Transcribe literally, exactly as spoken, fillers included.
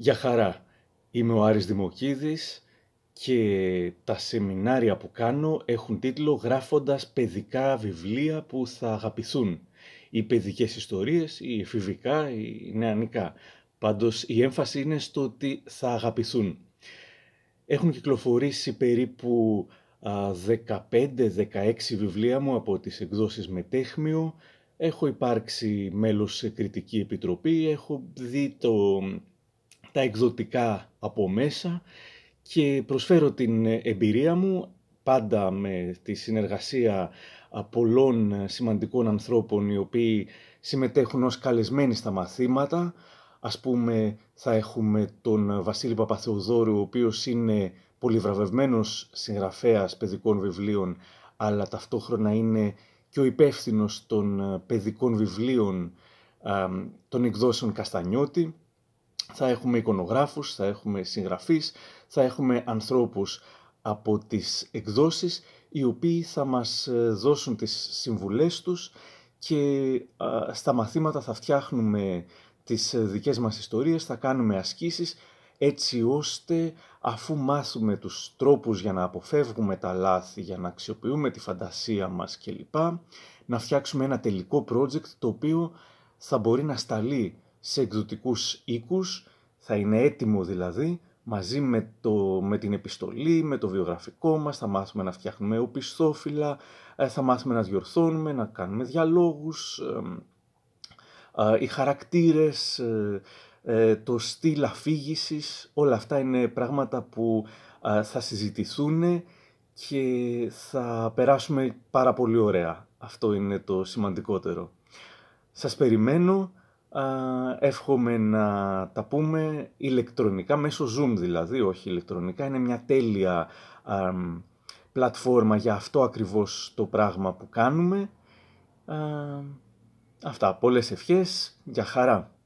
Για χαρά, είμαι ο Άρης Δημοκίδης και τα σεμινάρια που κάνω έχουν τίτλο «Γράφοντας παιδικά βιβλία που θα αγαπηθούν». Οι παιδικές ιστορίες, οι εφηβικά, οι νεανικά. Πάντως η έμφαση είναι στο ότι θα αγαπηθούν. Έχουν κυκλοφορήσει περίπου δεκαπέντε δεκαέξι βιβλία μου από τις εκδόσεις Μετέχμιο. Έχω υπάρξει μέλος σε κριτική επιτροπή, έχω δει το... τα εκδοτικά από μέσα και προσφέρω την εμπειρία μου πάντα με τη συνεργασία πολλών σημαντικών ανθρώπων οι οποίοι συμμετέχουν ως καλεσμένοι στα μαθήματα. Ας πούμε θα έχουμε τον Βασίλη Παπαθεοδόρου, ο οποίος είναι πολυβραβευμένος συγγραφέας παιδικών βιβλίων αλλά ταυτόχρονα είναι και ο υπεύθυνος των παιδικών βιβλίων των εκδόσεων Καστανιώτη. Θα έχουμε εικονογράφους, θα έχουμε συγγραφείς, θα έχουμε ανθρώπους από τις εκδόσεις οι οποίοι θα μας δώσουν τις συμβουλές τους και α, στα μαθήματα θα φτιάχνουμε τις δικές μας ιστορίες, θα κάνουμε ασκήσεις έτσι ώστε αφού μάθουμε τους τρόπους για να αποφεύγουμε τα λάθη, για να αξιοποιούμε τη φαντασία μας κλπ, να φτιάξουμε ένα τελικό project το οποίο θα μπορεί να σταλεί σε εκδοτικούς οίκους, θα είναι έτοιμο δηλαδή, μαζί με, το, με την επιστολή, με το βιογραφικό μας, θα μάθουμε να φτιάχνουμε οπισθόφυλλα, θα μάθουμε να διορθώνουμε, να κάνουμε διαλόγους, ε, ε, οι χαρακτήρες, ε, ε, το στυλ αφήγησης, όλα αυτά είναι πράγματα που ε, θα συζητηθούν και θα περάσουμε πάρα πολύ ωραία. Αυτό είναι το σημαντικότερο. Σας περιμένω. Uh, εύχομαι να τα πούμε ηλεκτρονικά, μέσω Zoom δηλαδή, όχι ηλεκτρονικά. Είναι μια τέλεια uh, πλατφόρμα για αυτό ακριβώς το πράγμα που κάνουμε. Uh, αυτά, πολλές ευχές, για χαρά.